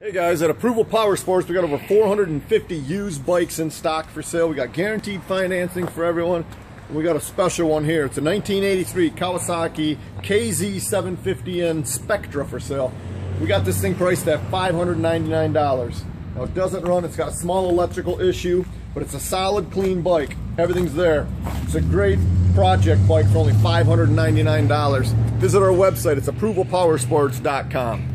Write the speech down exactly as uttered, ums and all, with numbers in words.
Hey guys, at Approval Power Sports, we got over four hundred fifty used bikes in stock for sale. We got guaranteed financing for everyone. We got a special one here. It's a nineteen eighty-three Kawasaki K Z seven fifty N Spectra for sale. We got this thing priced at five hundred ninety-nine dollars. Now it doesn't run, it's got a small electrical issue, but it's a solid, clean bike. Everything's there. It's a great project bike for only five hundred ninety-nine dollars. Visit our website, it's approval power sports dot com.